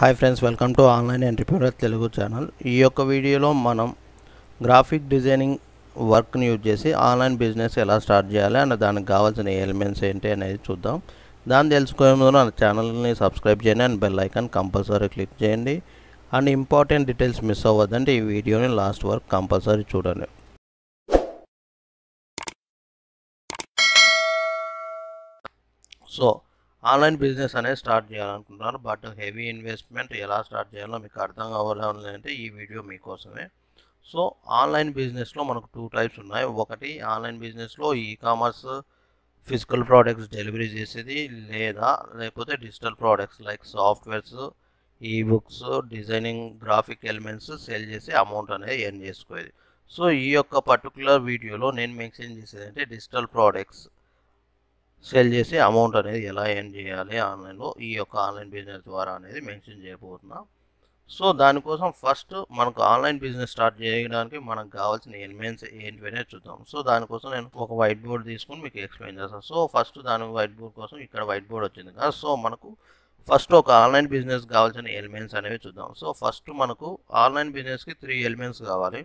High friends welcome to online entrepreneur Telugu channel video मन graphic designing work यूजे online business एला start चेयाली अने दानिकि कावाल्सिन एलिमेंट्स एंटी अनेदी चूद्दाम। दानि तेलुसुकुने मुंदु ना चैनल नि सब्सक्राइब चेयंडि and bell icon compulsory click चेयंडि अंड इंपॉर्टेंट डिटेल्स मिस अव्वदंडि ई वीडियो नि लास्ट वरकु कंपल्सरी चूडंडि। सो ఆన్లైన్ బిజినెస్ అనేది స్టార్ట్ చేయాలనుకుంటున్నారు బట్ హెవీ ఇన్వెస్ట్మెంట్ ఎలా స్టార్ట్ చేయాలో మీకు అర్థం కావాలంటే ఈ వీడియో మీ కోసమే। సో ఆన్లైన్ బిజినెస్ లో మనకు టూ టైప్స్ ఉన్నాయి। ఒకటి ఆన్లైన్ బిజినెస్ లో e commerce physical products delivery చేసేది లేదా లేకపోతే డిజిటల్ ప్రొడక్ట్స్ లైక్ సాఫ్ట్‌వేర్స్ ఈ books designing graphic elements sale చేసి అమౌంట్ అనేది ఎర్న్ చేసుకోవాలి। సో ఈ యొక్క పర్టిక్యులర్ వీడియోలో నేను మెన్షన్ చేసేది అంటే డిజిటల్ ప్రొడక్ట్స్ सेल చేసి అమౌంట్ అనేది ఎలా ఎర్న్ చేయాలి ఆన్లైన్ లో ఈ యొక్క ఆన్లైన్ బిజినెస్ ద్వారా అనేది మెన్షన్ చేయబోతున్నా। సో దాని కోసం ఫస్ట్ మనకు ఆన్లైన్ బిజినెస్ స్టార్ట్ చేయడానికి మనకు కావాల్సిన ఎలిమెంట్స్ ఏంటివనే చూద్దాం। సో దాని కోసం నేను ఒక వైట్ బోర్డ్ తీసుకొని మీకు ఎక్స్‌ప్లెయిన్ చేస్తాను। సో ఫస్ట్ దాని వైట్ బోర్డ్ కోసం ఇక్కడ వైట్ బోర్డ్ వచ్చింది కదా। సో మనకు ఫస్ట్ ఒక ఆన్లైన్ బిజినెస్ కావాల్సిన ఎలిమెంట్స్ అనేవి చూద్దాం। సో ఫస్ట్ మనకు ఆన్లైన్ బిజినెస్ కి 3 ఎలిమెంట్స్ కావాలి।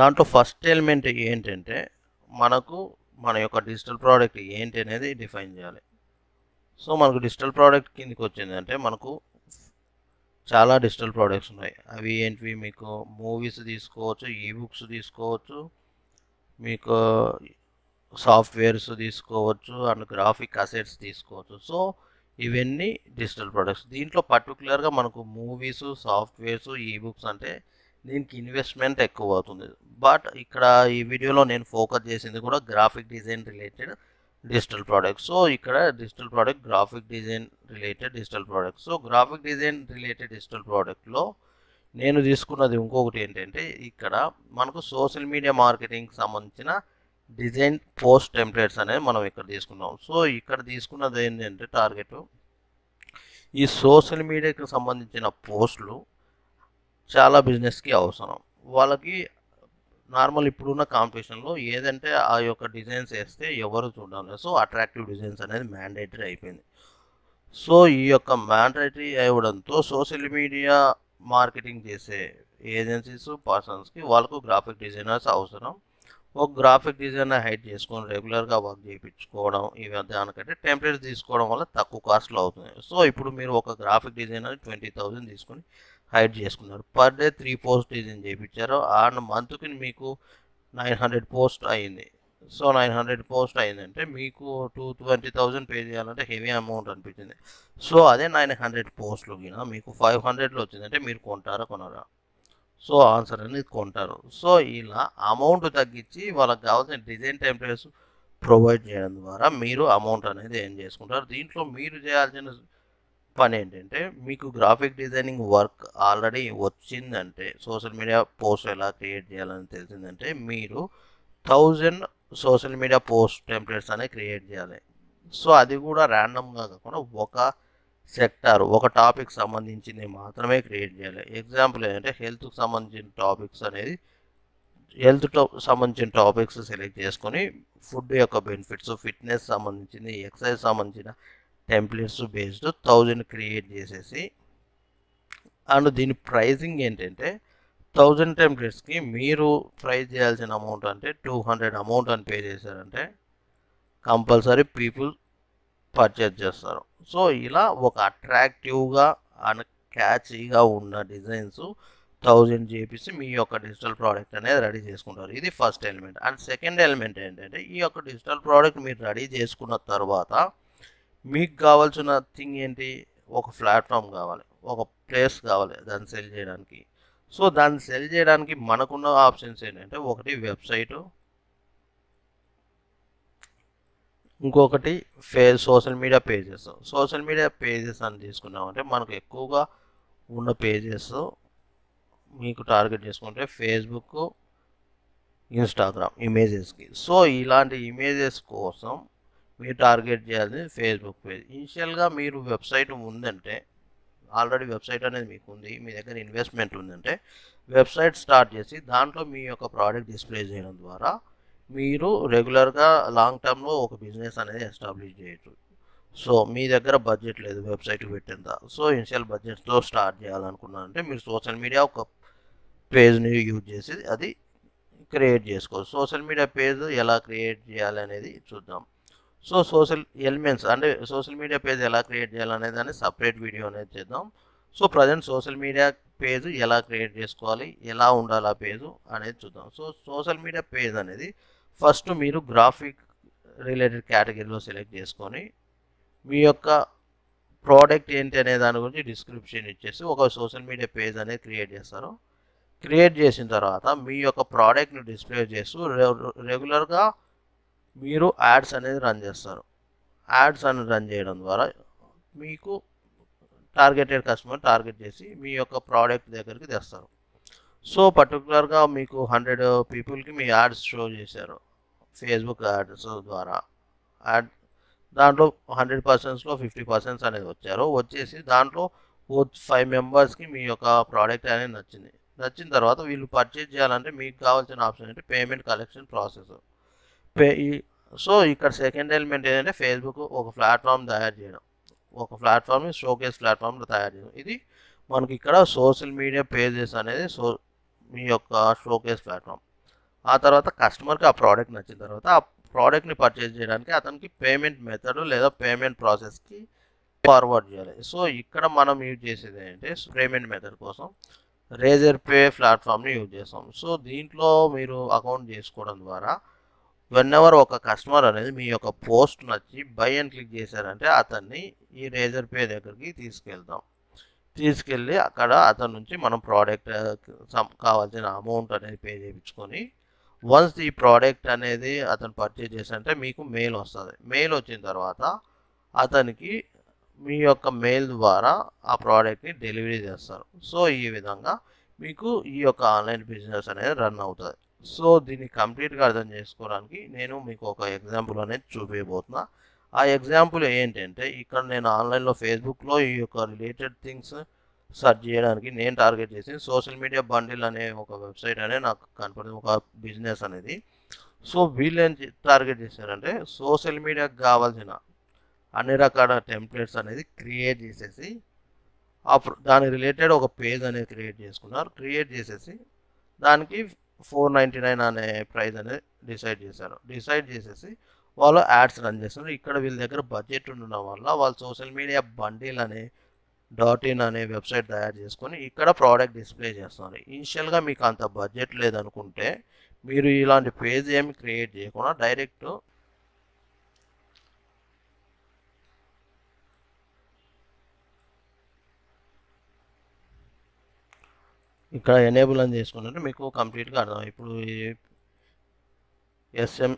దాంట్లో ఫస్ట్ ఎలిమెంట్ ఏంటంటే మనకు मन యొక్క డిజిటల్ ప్రోడక్ట్ ఏంటి అనేది డిఫైన్ చేయాలి। సో మనకు డిజిటల్ ప్రోడక్ట్ కిందకి వచ్చిందంటే మనకు చాలా డిజిటల్ ప్రొడక్ట్స్ ఉన్నాయి। అవి ఏంటివి మీకు మూవీస్ తీసుకోవచ్చు, ఈ బుక్స్ తీసుకోవచ్చు, మీకు సాఫ్ట్‌వేర్స్ తీసుకోవచ్చు అండ్ గ్రాఫిక్ అసెట్స్ తీసుకోవచ్చు। సో ఇవన్నీ డిజిటల్ ప్రొడక్ట్స్। దీంట్లో పర్టిక్యులర్ గా మనకు మూవీస్ సాఫ్ట్‌వేర్స్ ఈ బుక్స్ అంటే దీనికి ఇన్వెస్ట్మెంట్ ఎక్కువ అవుతుంది। బట్ ఇక్కడ ఈ వీడియోలో నేను ఫోకస్ చేసింది కూడా graphic design related digital products. So ఇక్కడ digital product graphic design related digital products. So graphic design related digital ప్రొడక్ట్లో నేను తీసుకున్నది ఇంకొకటి ఏంటంటే ఇక్కడ మనకు సోషల్ మీడియా మార్కెటింగ్కి సంబంధించిన డిజైన్ పోస్ట్ టెంప్లెట్స్ అనేది మనం ఇక్కడ తీసుకున్నాం। సో ఇక్కడ తీసుకున్నది ఏంటంటే టార్గెట్ ఈ సోషల్ మీడియాకి సంబంధించిన పోస్టులు చాలా బిజినెస్ కి అవసరం। వాళ్ళకి నార్మల్ ఇప్పుడున్న కాంపిటీషన్ లో ఏదంటే ఆ యొక్క డిజైన్స్ చేస్తే ఎవరు చూడడం లేదు। సో అట్రాక్టివ్ డిజైన్స్ అనేది మ్యాండేటరీ అయిపోయింది। సో ఈ యొక్క మ్యాండేటరీ అవ్వడంతో సోషల్ మీడియా మార్కెటింగ్ చేసే ఏజెన్సీస్ పర్సన్స్ కి వాళ్ళకు గ్రాఫిక్ డిజైనర్స్ అవసరం। ఒక గ్రాఫిక్ డిజైనర్ హైర్ చేసుకొని రెగ్యులర్ గా వర్క్ చేయించుకోవడం ఇవి దానికంటే టెంప్లేట్స్ తీసుకోవడం వల్ల తక్కువ కాస్ట్ లో అవుతుంది। సో ఇప్పుడు మీరు ఒక గ్రాఫిక్ డిజైనర్ 20,000 తీసుకొని హైర్ చేసుకున్నారు, పర్ డే 3 పోస్ట్ డిజైన్ చేయించారు అండ్ మంత్కి మీకు 900 పోస్ట్ అయింది। సో 900 పోస్ట్ అయిందంటే మీకు 20,000 పే చేయాలంటే హెవీ అమౌంట్ అనిపించింది। సో అదే 900 పోస్ట్లు కింద మీకు 500లో వచ్చిందంటే మీరు కొంటారా కొనరా? సో ఆన్సర్ అనేది కొంటారు। సో ఇలా అమౌంట్ తగ్గించి వాళ్ళకి కావాల్సిన డిజైన్ టెంప్లేట్స్ ప్రొవైడ్ చేయడం ద్వారా మీరు అమౌంట్ అనేది ఎర్న్ చేసుకుంటారు। దీంట్లో మీరు చేయాల్సిన పని ఏంటంటే మీకు గ్రాఫిక్ డిజైనింగ్ వర్క్ ఆల్రెడీ వచ్చిందంటే సోషల్ మీడియా పోస్ట్ ఎలా క్రియేట్ చేయాలని తెలిసిందంటే మీరు 1000 సోషల్ మీడియా పోస్ట్ టెంప్లేట్స్ అనేవి క్రియేట్ చేయాలి। సో అది కూడా ర్యాండమ్గా కాకుండా ఒక సెక్టార్ ఒక టాపిక్ సంబంధించింది మాత్రమే క్రియేట్ చేయాలి। ఎగ్జాంపుల్ ఏంటంటే హెల్త్కి సంబంధించిన టాపిక్స్ అనేది హెల్త్తో సంబంధించిన టాపిక్స్ సెలెక్ట్ చేసుకొని ఫుడ్ యొక్క బెనిఫిట్స్ ఫిట్నెస్ సంబంధించింది ఎక్సర్సైజ్ సంబంధించిన టెంప్లెట్స్ బేస్డ్ 1000 క్రియేట్ చేసేసి అండ్ దీని ప్రైజింగ్ ఏంటంటే 1000 టెంప్లెట్స్కి మీరు ప్రైజ్ చేయాల్సిన అమౌంట్ అంటే 200 అమౌంట్ అని పే చేశారంటే కంపల్సరీ పీపుల్ పర్చేజ్ చేస్తారు। సో ఇలా ఒక అట్రాక్టివ్గా అండ్ క్యాచీగా ఉన్న డిజైన్స్ 1000 చేపిసి మీ యొక్క డిజిటల్ ప్రోడక్ట్ అనేది రెడీ చేసుకుంటారు। ఇది first element. And second element ఏంటంటే ఈ యొక్క డిజిటల్ ప్రోడక్ట్ మీరు రెడీ చేసుకున్న తర్వాత మీకు కావాల్సిన థింగ్ ఏంటి? ఒక ప్లాట్ఫామ్ కావాలి, ఒక ప్లేస్ కావాలి దాన్ని సెల్ చేయడానికి। సో దాన్ని సెల్ చేయడానికి మనకున్న ఆప్షన్స్ ఏంటంటే ఒకటి వెబ్సైటు, ఇంకొకటి social media pages. Social media pages అని తీసుకున్నామంటే మనకు ఎక్కువగా ఉన్న పేజెస్ మీకు టార్గెట్ చేసుకుంటే ఫేస్బుక్ ఇన్స్టాగ్రామ్ ఇమేజెస్కి। సో ఇలాంటి ఇమేజెస్ కోసం మీరు టార్గెట్ చేయాలి ఫేస్బుక్ పేజ్। ఇనిషియల్గా మీరు వెబ్సైట్ ఉందంటే ఆల్రెడీ వెబ్సైట్ అనేది మీకు ఉంది, మీ దగ్గర ఇన్వెస్ట్మెంట్ ఉందంటే వెబ్సైట్ స్టార్ట్ చేసి దాంట్లో మీ యొక్క ప్రోడక్ట్ డిస్ప్లే చేయడం ద్వారా మీరు రెగ్యులర్గా లాంగ్ టర్మ్లో ఒక బిజినెస్ అనేది ఎస్టాబ్లిష్ చేయొచ్చు। सो मी दग्गर बजेट लेदु वेबसाइट पेट्टिंदा सो इनिशियल बजेट तो स्टार्ट चेयालनुकुन्नारंटे मीरू सोशल मीडिया ओक पेज नी यूज चेसि अदि क्रिएट चेसुकोवच्चु। सोशल मीडिया पेज एला क्रिएट चेयाలి అనేది చూద్దాం। सो सोशल एलिमेंट्स अंटे सोशल मीडिया पेज एला क्रिएट चेयाలనే దాని సెపరేట్ వీడియో అనేది చేద్దాం। So present social media page ఎలా క్రియేట్ చేసుకోవాలి, ఎలా ఉండాలి ఆ పేజ్ అనేది చూద్దాం। సో సోషల్ మీడియా పేజ్ అనేది ఫస్ట్ మీరు గ్రాఫిక్ రిలేటెడ్ కేటగిరీలో సెలెక్ట్ చేసుకొని మీ యొక్క ప్రోడక్ట్ ఏంటి అనే దాని గురించి డిస్క్రిప్షన్ ఇచ్చేసి ఒక సోషల్ మీడియా పేజ్ అనేది క్రియేట్ చేస్తారు। క్రియేట్ చేసిన తర్వాత మీ యొక్క ప్రోడక్ట్ ని డిస్ప్లే చేస్తూ రెగ్యులర్ గా మీరు యాడ్స్ అనేది రన్ చేస్తారు। యాడ్స్ అనేది రన్ చేయడం ద్వారా మీకు टारगेटेड कस्टमर टारगेट प्रोडक्ट దగ్గరికి తెస్తారు। सो पर्टिकुलर గా మీకు 100 पीपल की మీ యాడ్స్ షో చేశారు फेसबुक యాడ్స్ द्वारा యాడ్ దాంట్లో 100% లో 50% అనేది వచ్చారు। వచ్చేసి దాంట్లో 5 మెంబర్స్ కి మీ యొక్క ప్రోడక్ట్ అనేది నచ్చింది। నచ్చిన తర్వాత వీళ్ళు పర్చేస్ చేయాలంటే మీకు కావాల్సిన ఆప్షన్ అంటే పేమెంట్ కలెక్షన్ ప్రాసెస్। సో ఇక్కడ సెకండ్ ఎలిమెంట్ ఏంటంటే Facebook ఒక ప్లాట్‌ఫామ్ తయారు చేయడం। ఒక ప్లాట్‌ఫామ్ షోకేస్ ప్లాట్‌ఫామ్ తయారు చేయడం। ఇది మనకి ఇక్కడ సోషల్ మీడియా పేజెస్ అనేది సో మీ యొక్క షోకేస్ ప్లాట్‌ఫామ్। ఆ తర్వాత కస్టమర్ కి ఆ ప్రోడక్ట్ నచ్చిన తర్వాత ఆ ప్రోడక్ట్ ని పర్చేస్ చేయడానికి అతనికి పేమెంట్ మెథడ్ లేదా పేమెంట్ ప్రాసెస్ కి ఫార్వర్డ్ చేయాలి। సో ఇక్కడ మనం యూజ్ చేసేది ఏంటంటే పేమెంట్ మెథడ్ కోసం రేజర్ పే ప్లాట్‌ఫామ్ ని యూజ్ చేస్తాం। సో దీంట్లో మీరు అకౌంట్ చేసుకోవడం ద్వారా వెన్నెవర్ ఒక కస్టమర్ అనేది మీ యొక్క పోస్ట్ నచ్చి బై అండ్ క్లిక్ చేశారంటే అతన్ని ఈ రేజర్ పే దగ్గరికి తీసుకెళ్ళి అక్కడ అతని నుంచి మనం ప్రోడక్ట్ కావాల్సిన అమౌంట్ అనేది పే చేయించుకొని వన్స్ ఈ ప్రోడక్ట్ అనేది అతను పర్చేజ్ చేశారంటే మీకు మెయిల్ వస్తుంది। మెయిల్ వచ్చిన తర్వాత అతనికి మీ యొక్క మెయిల్ ద్వారా ఆ ప్రోడక్ట్ని డెలివరీ చేస్తారు। సో ఈ విధంగా మీకు ఈ యొక్క ఆన్లైన్ బిజినెస్ అనేది రన్ అవుతుంది। సో దీన్ని కంప్లీట్‌గా అర్థం చేసుకోవడానికి నేను మీకు ఒక ఎగ్జాంపుల్ అనేది చూపించబోతున్నా। ఆ ఎగ్జాంపుల్ ఏంటంటే ఇక్కడ నేను ఆన్లైన్లో ఫేస్బుక్లో ఈ యొక్క రిలేటెడ్ థింగ్స్ సెర్చ్ చేయడానికి నేను టార్గెట్ చేసిన సోషల్ మీడియా బండిల్ అనే ఒక వెబ్సైట్ అనేది నాకు కనపడింది, ఒక బిజినెస్ అనేది। సో వీళ్ళు ఏం టార్గెట్ చేశారంటే సోషల్ మీడియాకి కావాల్సిన అన్ని రకాల టెంప్లెట్స్ అనేది క్రియేట్ చేసేసి దాని రిలేటెడ్ ఒక పేజ్ అనేది క్రియేట్ చేసుకున్నారు। క్రియేట్ చేసేసి దానికి 499 అనే ప్రైస్ అనేది డిసైడ్ చేశారు। డిసైడ్ చేసేసి వాళ్ళు యాడ్స్ రన్ చేస్తారు। ఇక్కడ వీళ్ళ దగ్గర బడ్జెట్ ఉండడం వల్ల వాళ్ళు సోషల్ మీడియా బండిల్ అనే .in అనే వెబ్సైట్ తయారు చేసుకొని ఇక్కడ ప్రోడక్ట్ డిస్ప్లే చేస్తున్నారు। ఇనిషియల్గా మీకు అంత బడ్జెట్ లేదనుకుంటే మీరు ఇలాంటి పేజ్ ఏమి క్రియేట్ చేయకుండా డైరెక్ట్ ఇక్కడ ఎనేబుల్ అని చేసుకుంటే మీకు కంప్లీట్గా అర్థం। ఇప్పుడు ఎస్ఎం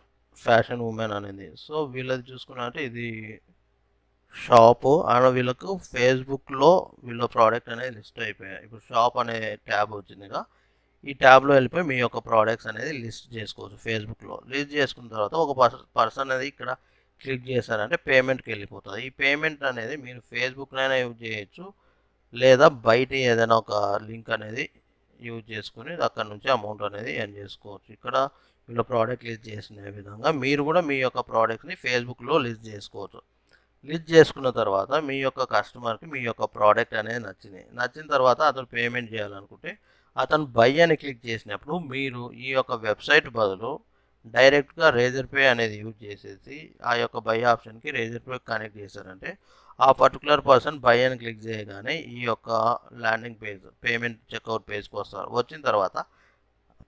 ఫ్యాషన్ ఉమెన్ అనేది సో వీళ్ళది చూసుకున్నట్టే ఇది షాపు అండ్ వీళ్ళకు ఫేస్బుక్లో వీళ్ళ ప్రోడక్ట్ అనేది లిస్ట్ అయిపోయాయి। ఇప్పుడు షాప్ అనే ట్యాబ్ వచ్చిందిగా ఈ ట్యాబ్లో వెళ్ళిపోయి మీ యొక్క ప్రోడక్ట్స్ అనేది లిస్ట్ చేసుకోవచ్చు ఫేస్బుక్లో। లిస్ట్ చేసుకున్న తర్వాత ఒక పర్సన్ అనేది ఇక్కడ క్లిక్ చేశారంటే పేమెంట్కి వెళ్ళిపోతుంది। ఈ పేమెంట్ అనేది మీరు ఫేస్బుక్నైనా యూజ్ చేయొచ్చు లేదా బయట ఏదైనా ఒక లింక్ అనేది యూజ్ చేసుకుని అక్కడ నుంచి అమౌంట్ అనేది ఎర్న్ చేసుకోవచ్చు। ఇక్కడ వీళ్ళ ప్రోడక్ట్ లిస్ట్ చేసిన విధంగా మీరు కూడా మీ యొక్క ప్రోడక్ట్ని ఫేస్బుక్లో లిస్ట్ చేసుకోవచ్చు। లిస్ట్ చేసుకున్న తర్వాత మీ యొక్క కస్టమర్కి మీ యొక్క ప్రోడక్ట్ అనేది నచ్చిన తర్వాత అతను పేమెంట్ చేయాలనుకుంటే అతను బై అని క్లిక్ చేసినప్పుడు మీరు ఈ యొక్క వెబ్సైట్ బదులు డైరెక్ట్గా రేజర్ పే అనేది యూజ్ చేసేసి ఆ యొక్క బై ఆప్షన్కి రేజర్ పే కనెక్ట్ చేశారంటే ఆ పర్టికులర్ పర్సన్ బై అని క్లిక్ చేయగానే ఈ యొక్క ల్యాండింగ్ పేజ్ పేమెంట్ చెక్అవుట్ పేజ్కి వస్తారు। వచ్చిన తర్వాత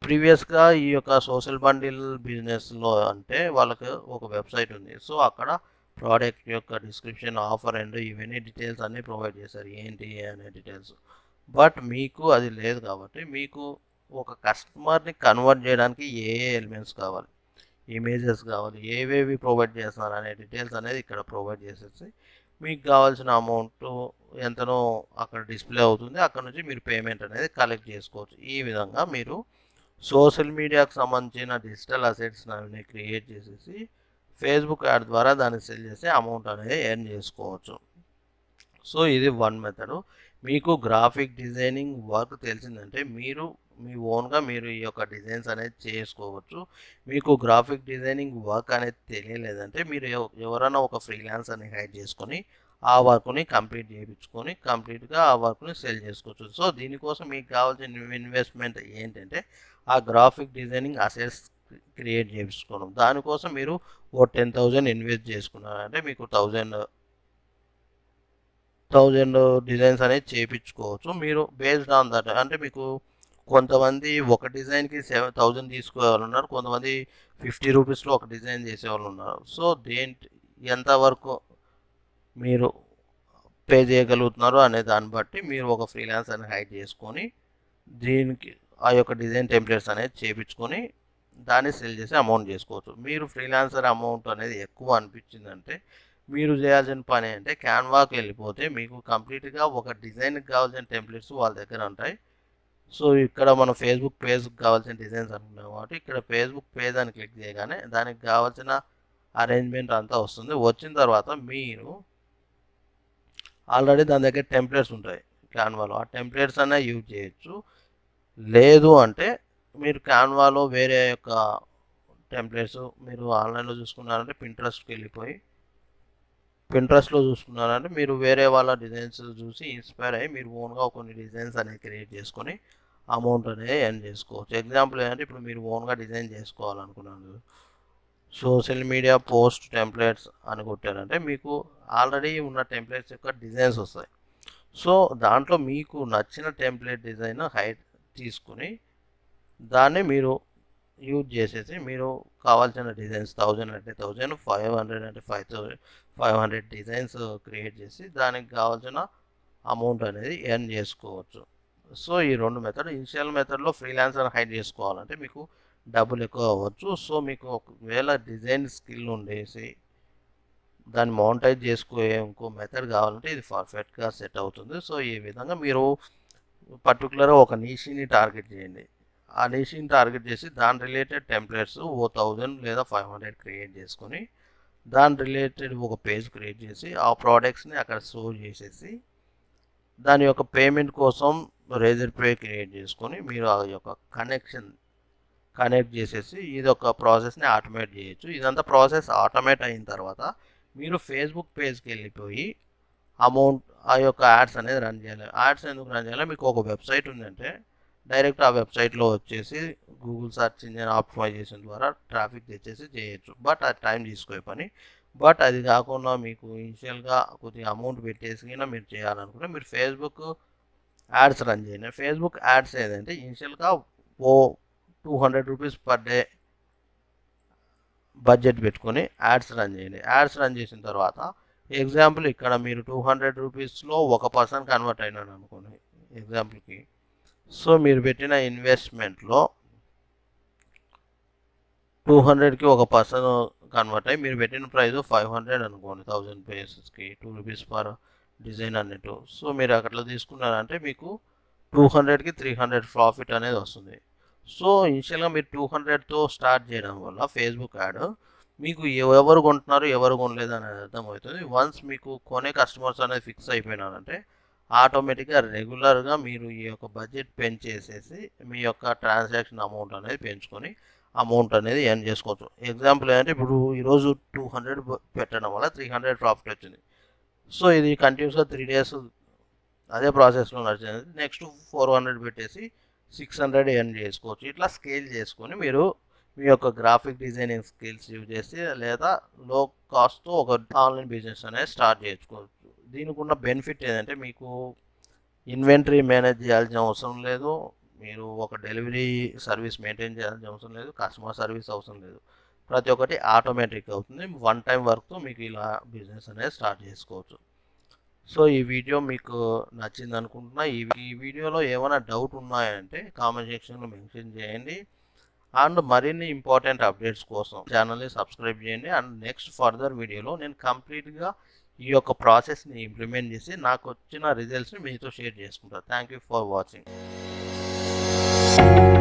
ప్రీవియస్గా ఈ యొక్క సోషల్ బండిల్ బిజినెస్లో అంటే వాళ్ళకి ఒక వెబ్సైట్ ఉంది। సో అక్కడ ప్రోడక్ట్ యొక్క డిస్క్రిప్షన్ ఆఫర్ అండ్ ఇవన్నీ డీటెయిల్స్ అన్నీ ప్రొవైడ్ చేశారు ఏంటి అనే డీటెయిల్స్। బట్ మీకు అది లేదు కాబట్టి మీకు ఒక కస్టమర్ని కన్వర్ట్ చేయడానికి ఏ ఎలిమెంట్స్ కావాలి ఇమేజెస్ కావాలి ఏవేవి ప్రొవైడ్ చేస్తున్నారు అనే డీటెయిల్స్ అనేది ఇక్కడ ప్రొవైడ్ చేసేసి మీకు కావాల్సిన అమౌంట్ ఎంతనో అక్కడ డిస్ప్లే అవుతుంది। అక్కడ నుంచి మీరు పేమెంట్ అనేది కలెక్ట్ చేసుకోవచ్చు। ఈ విధంగా మీరు సోషల్ మీడియాకు సంబంధించిన డిజిటల్ అసెట్స్ అన్ని క్రియేట్ చేసేసి ఫేస్బుక్ యాడ్ ద్వారా దాన్ని సెల్ చేసి అమౌంట్ అనేది ఎర్న్ చేసుకోవచ్చు। సో ఇది వన్ మెథడ్। మీకు గ్రాఫిక్ డిజైనింగ్ వర్క్ తెలిసిందంటే మీరు మీ ఓన్గా మీరు ఈ యొక్క డిజైన్స్ అనేది చేసుకోవచ్చు. మీకు గ్రాఫిక్ డిజైనింగ్ వర్క్ అనేది తెలియలేదంటే మీరు ఎవరైనా ఒక ఫ్రీలాన్సర్ని హైర్ చేసుకొని ఆ వర్క్ని కంప్లీట్ చేయించుకొని కంప్లీట్గా ఆ వర్క్ని సెల్ చేసుకోవచ్చు. సో దీనికోసం మీకు కావాల్సిన ఇన్వెస్ట్మెంట్ ఏంటంటే ఆ గ్రాఫిక్ డిజైనింగ్ అసెట్స్ క్రియేట్ చేయించుకోవడం. దానికోసం మీరు ఓ 10,000 ఇన్వెస్ట్ చేసుకున్నారంటే మీకు 1,000 డిజైన్స్ అనేది చేయించుకోవచ్చు. మీరు బేస్డ్ ఆన్ దట్ అంటే మీకు కొంతమంది ఒక డిజైన్కి 7,000 తీసుకునేవాళ్ళు ఉన్నారు, కొంతమంది 50 రూపీస్లో ఒక డిజైన్ చేసేవాళ్ళు ఉన్నారు. సో ఎంతవరకు మీరు పే చేయగలుగుతున్నారు అనే దాన్ని బట్టి మీరు ఒక ఫ్రీలాన్స్ అనేది హైర్ చేసుకొని దీనికి ఆ యొక్క డిజైన్ టెంప్లెట్స్ అనేది చేయించుకొని దాన్ని సెల్ చేసి అమౌంట్ చేసుకోవచ్చు. మీరు ఫ్రీలాన్సర్ అమౌంట్ అనేది ఎక్కువ అనిపించిందంటే మీరు చేయాల్సిన పని అంటే క్యాన్వాకి వెళ్ళిపోతే మీకు కంప్లీట్గా ఒక డిజైన్కి కావాల్సిన టెంప్లెట్స్ వాళ్ళ దగ్గర ఉంటాయి. సో ఇక్కడ మన ఫేస్బుక్ పేజ్కి కావాల్సిన డిజైన్స్ అనుకున్నాం కాబట్టి ఇక్కడ ఫేస్బుక్ పేజ్ అని క్లిక్ చేయగానే దానికి కావాల్సిన అరేంజ్మెంట్ అంతా వస్తుంది. వచ్చిన తర్వాత మీరు ఆల్రెడీ దాని దగ్గర టెంప్లెట్స్ ఉంటాయి క్యాన్వాలో, ఆ టెంప్లెట్స్ అనే యూజ్ చేయొచ్చు. లేదు అంటే మీరు క్యాన్వాలో వేరే యొక్క టెంప్లెట్స్ మీరు ఆన్లైన్లో చూసుకున్నారంటే పింట్రెస్ట్కి వెళ్ళిపోయి పింట్రెస్ట్లో చూసుకున్నారంటే మీరు వేరే వాళ్ళ డిజైన్స్ చూసి ఇన్స్పైర్ అయ్యి మీరు ఓన్గా కొన్ని డిజైన్స్ అనేవి క్రియేట్ చేసుకొని అమౌంట్ అనేది ఎర్న్ చేసుకోవచ్చు. ఎగ్జాంపుల్ ఏంటంటే ఇప్పుడు మీరు ఓన్గా డిజైన్ చేసుకోవాలనుకున్నారు, సోషల్ మీడియా పోస్ట్ టెంప్లెట్స్ అని కొట్టారంటే మీకు ఆల్రెడీ ఉన్న టెంప్లెట్స్ యొక్క డిజైన్స్ వస్తాయి. సో దాంట్లో మీకు నచ్చిన టెంప్లెట్ డిజైన్ హైట్ తీసుకుని దాన్ని మీరు యూజ్ చేసేసి మీరు కావాల్సిన డిజైన్స్ 1,000 అంటే 1,000, 500 అంటే 5,500 డిజైన్స్ క్రియేట్ చేసి దానికి కావాల్సిన అమౌంట్ అనేది ఎర్న్ చేసుకోవచ్చు. సో ఈ రెండు మెథడ్ ఇనిషియల్ మెథడ్లో ఫ్రీలాన్సర్ హైర్ చేసుకోవాలంటే మీకు డబ్బులు ఎక్కువ అవ్వచ్చు. సో మీకు ఒకవేళ డిజైన్ స్కిల్ ఉండేసి దాన్ని మౌంటైజ్ చేసుకోయే ఇంకో మెథడ్ కావాలంటే ఇది పర్ఫెక్ట్గా సెట్ అవుతుంది. సో ఈ విధంగా మీరు పర్టికులర్గా ఒక నిష్ని టార్గెట్ చేయండి, ఆ నిష్ని టార్గెట్ చేసి దాని రిలేటెడ్ టెంప్లెట్స్ 1,000 లేదా 500 క్రియేట్ చేసుకొని దాని రిలేటెడ్ ఒక పేజ్ క్రియేట్ చేసి ఆ ప్రోడక్ట్స్ని అక్కడ స్టోర్ చేసేసి దాని యొక్క పేమెంట్ కోసం రేజర్ పే క్రియేట్ చేసుకొని మీరు ఆ యొక్క కనెక్ట్ చేసేసి ఇది ఒక ప్రాసెస్ని ఆటోమేట్ చేయొచ్చు. ఇదంతా ప్రాసెస్ ఆటోమేట్ అయిన తర్వాత మీరు ఫేస్బుక్ పేజ్కి వెళ్ళిపోయి అమౌంట్ ఆ యొక్క యాడ్స్ అనేది రన్ చేయాలి. యాడ్స్ ఎందుకు రన్ చేయాలి, మీకు ఒక వెబ్సైట్ ఉందంటే డైరెక్ట్ ఆ వెబ్సైట్లో వచ్చేసి గూగుల్ సెర్చ్ ఇంజిన్ ఆప్టిమైజేషన్ ద్వారా ట్రాఫిక్ తెచ్చేసి చేయొచ్చు. బట్ అది టైం తీసుకునే పని. బట్ అది కాకుండా మీకు ఇనిషియల్గా కొద్దిగా అమౌంట్ పెట్టేసినా మీరు చేయాలనుకుంటే మీరు ఫేస్బుక్ యాడ్స్ రన్ చేయండి. ఫేస్బుక్ యాడ్స్ ఏదంటే ఇనిషియల్గా 200 రూపీస్ పర్ డే బడ్జెట్ పెట్టుకొని యాడ్స్ రన్ చేయండి. యాడ్స్ రన్ చేసిన తర్వాత ఎగ్జాంపుల్ ఇక్కడ మీరు 200 రూపీస్లో 1% కన్వర్ట్ అయినాను అనుకోండి ఎగ్జాంపుల్కి. సో మీరు పెట్టిన ఇన్వెస్ట్మెంట్లో 200కి 1% కన్వర్ట్ అయ్యి మీరు పెట్టిన ప్రైస్ 500 అనుకోండి, 1,000 పేజెస్కి 2 రూపీస్ పర్ డిజైన్ అన్నట్టు. సో మీరు అట్లా తీసుకున్నారంటే మీకు 200కి 300 ప్రాఫిట్ అనేది వస్తుంది. సో ఇనిషియల్గా మీరు 200తో స్టార్ట్ చేయడం వల్ల ఫేస్బుక్ యాడ్ మీకు ఎవరు కొంటున్నారు ఎవరు కొనలేదు అనేది అర్థమవుతుంది. వన్స్ మీకు కొనే కస్టమర్స్ అనేది ఫిక్స్ అయిపోయినారంటే ఆటోమేటిక్గా రెగ్యులర్గా మీరు ఈ యొక్క బడ్జెట్ పెంచేసేసి మీ యొక్క ట్రాన్సాక్షన్ అమౌంట్ అనేది పెంచుకొని అమౌంట్ అనేది ఎర్న్ చేసుకోవచ్చు. ఎగ్జాంపుల్ ఏంటంటే ఇప్పుడు ఈరోజు 200 పెట్టడం వల్ల 300 ప్రాఫిట్ వచ్చింది. సో ఇది కంటిన్యూస్గా 3 డేస్ అదే ప్రాసెస్లో నడిచింది. నెక్స్ట్ 400 పెట్టేసి 600 ఎర్న్ చేసుకోవచ్చు. ఇట్లా స్కేల్ చేసుకొని మీరు మీ యొక్క గ్రాఫిక్ డిజైనింగ్ స్కిల్స్ యూజ్ చేసి లేదా లో కాస్ట్తో ఒక ఆన్లైన్ బిజినెస్ అనేది స్టార్ట్ చేసుకోవచ్చు. దీనికి ఉన్న బెనిఫిట్ ఏంటంటే మీకు ఇన్వెంటరీ మేనేజ్ చేయాల్సిన అవసరం లేదు, మీరు ఒక డెలివరీ సర్వీస్ మెయింటైన్ చేయాల్సిన అవసరం లేదు, కస్టమర్ సర్వీస్ అవసరం లేదు, ప్రతి ఒక్కటి ఆటోమేటిక్ అవుతుంది. 1 టైం వర్క్తో మీకు ఇలా బిజినెస్ అనేది స్టార్ట్ చేసుకోవచ్చు. సో ఈ వీడియో మీకు నచ్చింది అనుకుంటున్నా. ఈ వీడియోలో ఏమైనా డౌట్ ఉన్నాయంటే కామెంట్ సెక్షన్లో మెన్షన్ చేయండి. అండ్ మరిన్ని ఇంపార్టెంట్ అప్డేట్స్ కోసం ఛానల్ని సబ్స్క్రైబ్ చేయండి. అండ్ నెక్స్ట్ ఫర్దర్ వీడియోలో నేను కంప్లీట్గా ఈ యొక్క ప్రాసెస్ని ఇంప్లిమెంట్ చేసి నాకు వచ్చిన రిజల్ట్స్ని మీతో షేర్ చేసుకుంటాను. Thank you for watching.